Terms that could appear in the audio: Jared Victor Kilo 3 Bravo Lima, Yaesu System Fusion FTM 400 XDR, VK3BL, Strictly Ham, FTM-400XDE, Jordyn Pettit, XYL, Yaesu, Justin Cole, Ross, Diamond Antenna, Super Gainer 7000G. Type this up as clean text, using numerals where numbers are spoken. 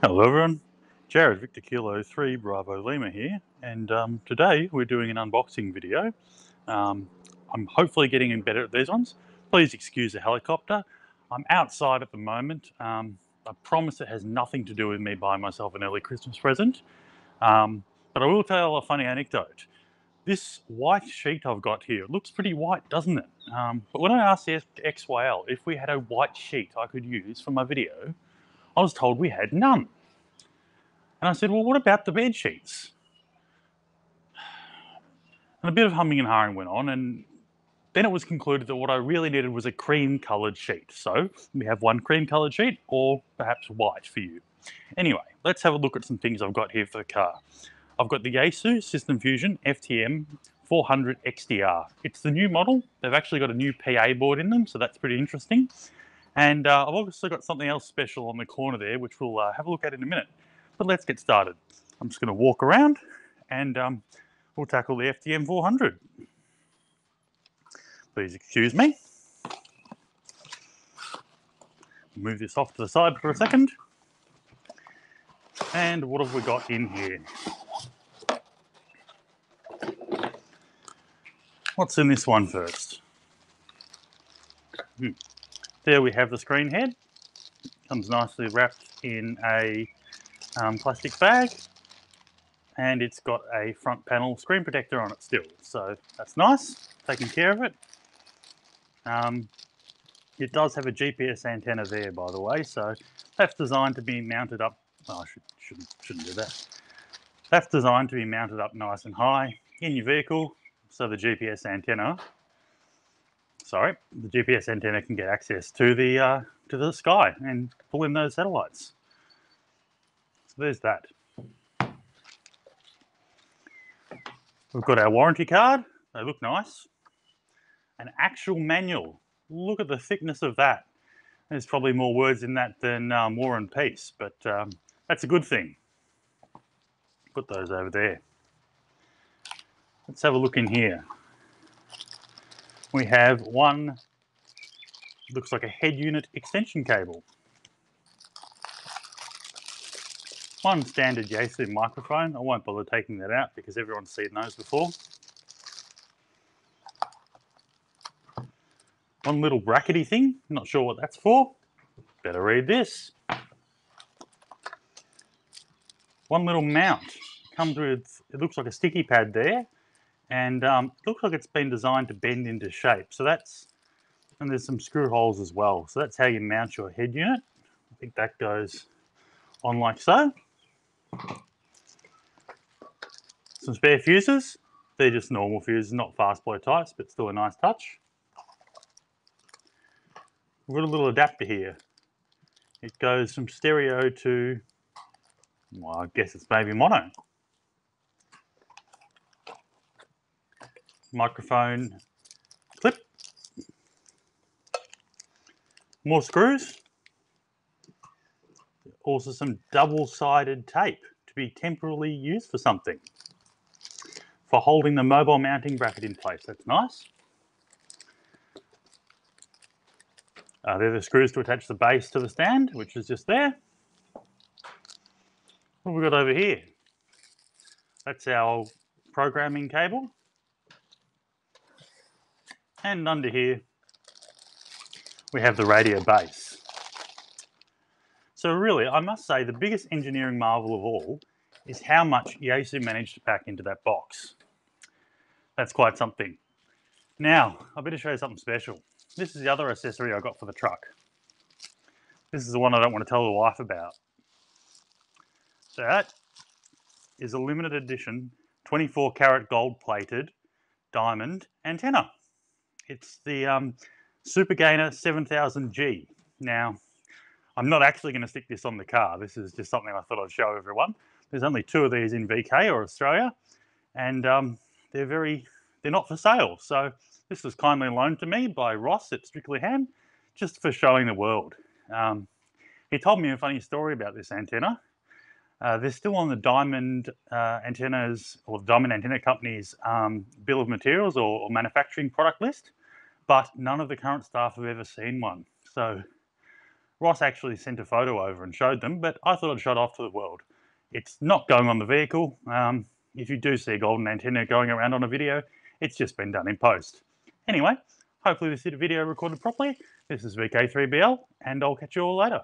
Hello everyone, Jared Victor Kilo 3 Bravo Lima here, and today we're doing an unboxing video. I'm hopefully getting better at these ones. Please excuse the helicopter. I'm outside at the moment. I promise it has nothing to do with me buying myself an early Christmas present, but I will tell a funny anecdote. This white sheet I've got here, it looks pretty white, doesn't it? But when I asked the XYL if we had a white sheet I could use for my video, I was told we had none. And I said, well, what about the bed sheets? And a bit of humming and hawing went on, and then it was concluded that what I really needed was a cream-coloured sheet. So we have one cream-coloured sheet, or perhaps white for you. Anyway, let's have a look at some things I've got here for the car. I've got the Yaesu System Fusion FTM 400 XDR. It's the new model. They've actually got a new PA board in them, so that's pretty interesting. And I've obviously got something else special on the corner there, which we'll have a look at in a minute. But let's get started. I'm just going to walk around and we'll tackle the FTM 400. Please excuse me. Move this off to the side for a second. And what have we got in here? What's in this one first? There we have the screen head. Comes nicely wrapped in a plastic bag, and it's got a front panel screen protector on it still, so that's nice, taking care of it. It does have a GPS antenna there, by the way, so that's designed to be mounted up. Oh, I shouldn't do that. That's designed to be mounted up nice and high in your vehicle, so the GPS antenna. Sorry, the GPS antenna can get access to the sky and pull in those satellites. So there's that. We've got our warranty card. They look nice. An actual manual. Look at the thickness of that. There's probably more words in that than War and Peace, but that's a good thing. Put those over there. Let's have a look in here. We have one, looks like a head unit extension cable, one standard Yaesu microphone. I won't bother taking that out because everyone's seen those before. One little brackety thing, not sure what that's for. Better read this. One little mount, comes with, it looks like a sticky pad there. And it looks like it's been designed to bend into shape. So that's, and there's some screw holes as well. So that's how you mount your head unit. I think that goes on like so. Some spare fuses. They're just normal fuses, not fast blow types, but still a nice touch. We've got a little adapter here. It goes from stereo to, well, I guess it's maybe mono. Microphone clip, more screws, also some double-sided tape to be temporarily used for something, for holding the mobile mounting bracket in place. That's nice. They're the screws to attach the base to the stand, which is just there. What have we got over here? That's our programming cable. And under here, we have the radio base. So really, I must say the biggest engineering marvel of all is how much Yaesu managed to pack into that box. That's quite something. Now, I better show you something special. This is the other accessory I got for the truck. This is the one I don't want to tell the wife about. That is a limited edition 24 karat gold plated diamond antenna. It's the Super Gainer 7000G. Now, I'm not actually going to stick this on the car. This is just something I thought I'd show everyone. There's only two of these in VK or Australia, and they're not for sale. So this was kindly loaned to me by Ross at Strictly Ham, just for showing the world. He told me a funny story about this antenna. They're still on the Diamond Antennas, or Diamond Antenna Company's bill of materials or manufacturing product list, but none of the current staff have ever seen one. So Ross actually sent a photo over and showed them, but I thought I'd show it off to the world. It's not going on the vehicle. If you do see a golden antenna going around on a video, it's just been done in post. Anyway, hopefully this video recorded properly. This is VK3BL, and I'll catch you all later.